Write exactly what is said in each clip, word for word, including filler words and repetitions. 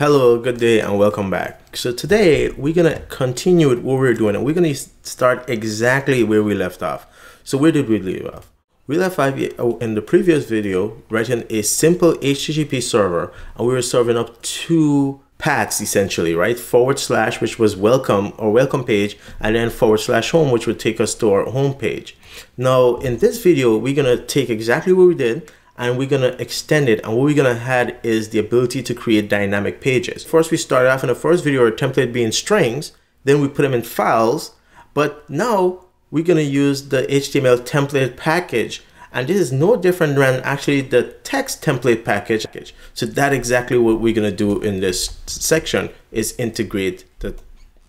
Hello, good day, and welcome back. So today we're gonna continue with what we're doing, and we're gonna start exactly where we left off. So where did we leave off? We left off in the previous video writing a simple H T T P server, and we were serving up two paths essentially, right? Forward slash, which was welcome or welcome page, and then forward slash home, which would take us to our home page. Now in this video, we're gonna take exactly what we did, and we're gonna extend it, and what we're gonna add is the ability to create dynamic pages. First, we started off in the first video, our template being strings, then we put them in files, but now we're gonna use the H T M L template package, and this is no different than actually the text template package. So that's exactly what we're gonna do in this section, is integrate the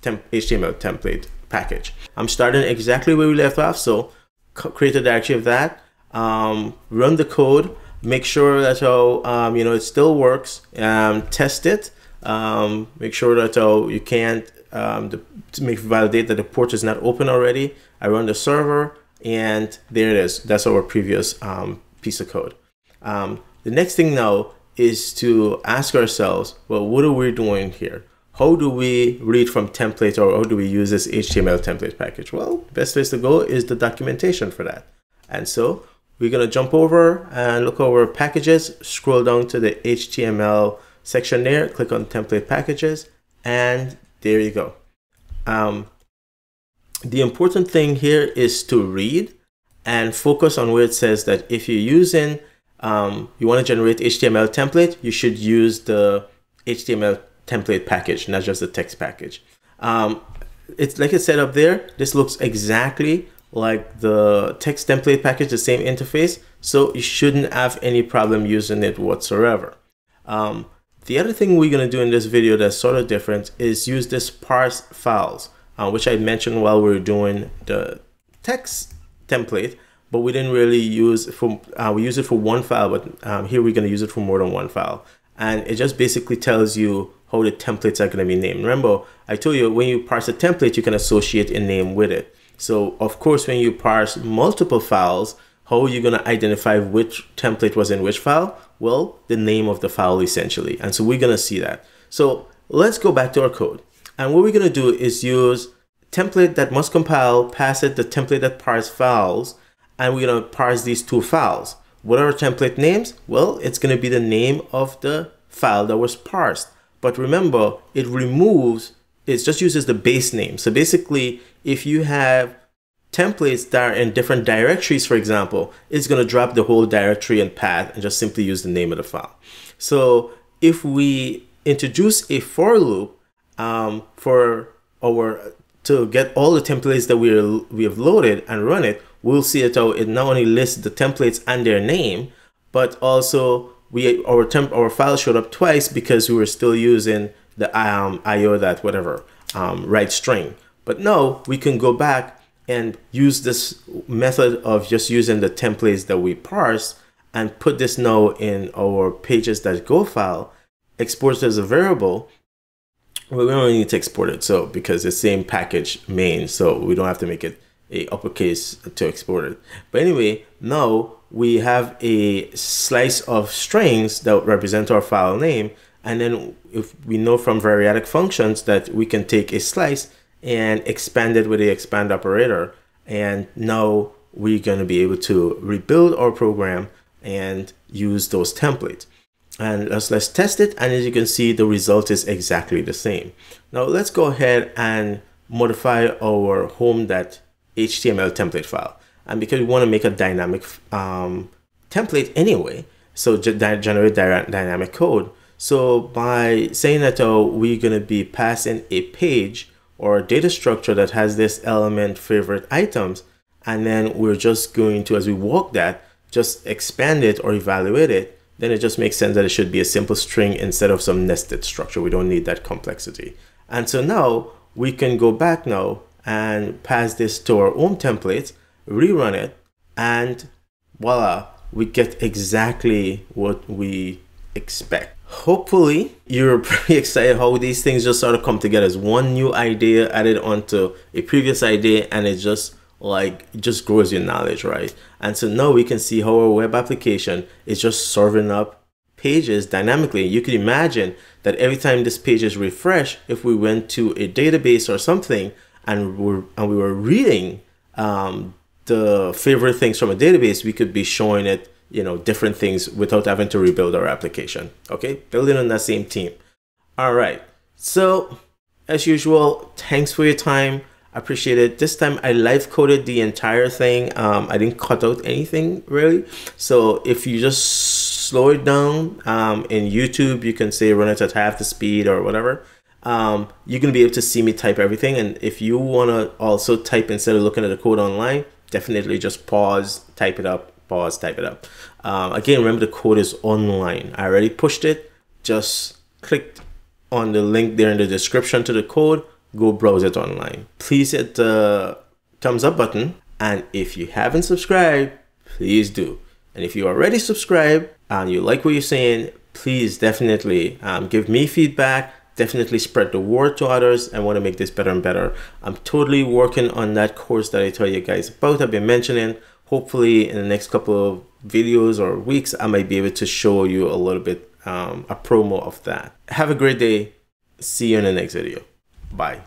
temp H T M L template package. I'm starting exactly where we left off, so create a directory of that, um, run the code, make sure that oh, um, you know, it still works, um, test it, um, make sure that oh, you can't um, the, to make validate that the port is not open already. I run the server, and there it is. That's our previous um, piece of code. Um, the next thing now is to ask ourselves, well, what are we doing here? How do we read from template, or how do we use this H T M L template package? Well, the best place to go is the documentation for that. And so we're going to jump over and look over packages, scroll down to the H T M L section there, click on template packages, and there you go. Um, the important thing here is to read and focus on where it says that if you're using, um, you want to generate H T M L template, you should use the H T M L template package, not just the text package. Um, it's like it's set up there. This looks exactly like the text template package, the same interface, so you shouldn't have any problem using it whatsoever. Um, the other thing we're going to do in this video that's sort of different is use this parse files, uh, which I mentioned while we were doing the text template, but we didn't really use it for, uh, we use it for one file, but um, here we're going to use it for more than one file. And it just basically tells you how the templates are going to be named. Remember, I told you when you parse a template, you can associate a name with it. So of course, when you parse multiple files, how are you going to identify which template was in which file? Well, the name of the file essentially. And so we're going to see that. So let's go back to our code. And what we're going to do is use template that must compile, pass it the template that parse files, and we're going to parse these two files. What are our template names? Well, it's going to be the name of the file that was parsed. But remember, it removes, it just uses the base name. So basically, if you have templates that are in different directories, for example, it's going to drop the whole directory and path and just simply use the name of the file. So if we introduce a for loop um, for our, to get all the templates that we, are, we have loaded and run it, we'll see it how it not only lists the templates and their name, but also we, our, temp, our file showed up twice because we were still using the um, I O that whatever, um, write string. But now we can go back and use this method of just using the templates that we parsed and put this now in our pages dot go file, export it as a variable. Well, we don't need to export it, so because it's the same package main, so we don't have to make it a uppercase to export it. But anyway, now we have a slice of strings that represent our file name. And then if we know from variadic functions that we can take a slice and expand it with the expand operator. And now we're going to be able to rebuild our program and use those templates. And let's, let's test it. And as you can see, the result is exactly the same. Now let's go ahead and modify our home.html template file. And because we want to make a dynamic um, template anyway, so generate dynamic code. So by saying that oh, we're going to be passing a page or a data structure that has this element favorite items, and then we're just going to, as we walk that, just expand it or evaluate it, then it just makes sense that it should be a simple string instead of some nested structure. We don't need that complexity. And so now we can go back now and pass this to our own template, rerun it, and voila, we get exactly what we expect. Hopefully you're pretty excited how these things just sort of come together as one new idea added onto a previous idea, and it just like it just grows your knowledge, right? And so now we can see how our web application is just serving up pages dynamically. You can imagine that every time this page is refreshed, if we went to a database or something and we're, and we were reading um, the favorite things from a database, we could be showing it, you know, different things without having to rebuild our application. Okay, building on that same team. All right, so as usual, thanks for your time. I appreciate it. This time I live coded the entire thing. Um, I didn't cut out anything really. So if you just slow it down um, in YouTube, you can say run it at half the speed or whatever. Um, you're gonna be able to see me type everything. And if you wanna also type instead of looking at the code online, definitely just pause, type it up, pause, type it up. Um, again, remember the code is online. I already pushed it. Just clicked on the link there in the description to the code. Go browse it online. Please hit the thumbs up button. And if you haven't subscribed, please do. And if you already subscribed and you like what you're saying, please definitely um, give me feedback. Definitely spread the word to others. I want to make this better and better. I'm totally working on that course that I tell you guys about. I've been mentioning. Hopefully in the next couple of videos or weeks, I might be able to show you a little bit, um, a promo of that. Have a great day. See you in the next video. Bye.